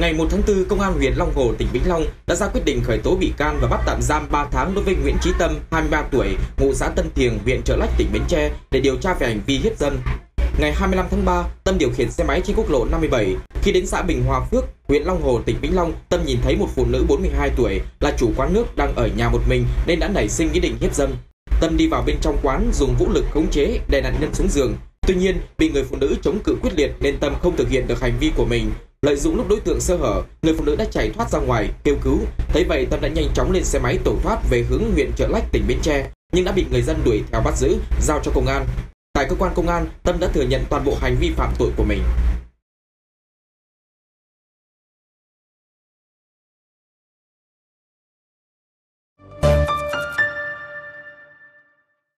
Ngày 1 tháng 4, Công an huyện Long Hồ, tỉnh Vĩnh Long đã ra quyết định khởi tố bị can và bắt tạm giam 3 tháng đối với Nguyễn Chí Tâm, 23 tuổi, ngụ xã Tân Thiền, huyện Chợ Lách, tỉnh Bến Tre để điều tra về hành vi hiếp dâm. Ngày 25 tháng 3, Tâm điều khiển xe máy trên quốc lộ 57. Khi đến xã Bình Hòa Phước, huyện Long Hồ, tỉnh Vĩnh Long, Tâm nhìn thấy một phụ nữ 42 tuổi là chủ quán nước đang ở nhà một mình nên đã nảy sinh ý định hiếp dâm. Tâm đi vào bên trong quán dùng vũ lực khống chế đè nạn nhân xuống giường. Tuy nhiên, bị người phụ nữ chống cự quyết liệt nên Tâm không thực hiện được hành vi của mình. Lợi dụng lúc đối tượng sơ hở, người phụ nữ đã chạy thoát ra ngoài kêu cứu. Thấy vậy, Tâm đã nhanh chóng lên xe máy tẩu thoát về hướng huyện Chợ Lách, tỉnh Bến Tre, nhưng đã bị người dân đuổi theo bắt giữ, giao cho công an. Tại cơ quan công an, Tâm đã thừa nhận toàn bộ hành vi phạm tội của mình.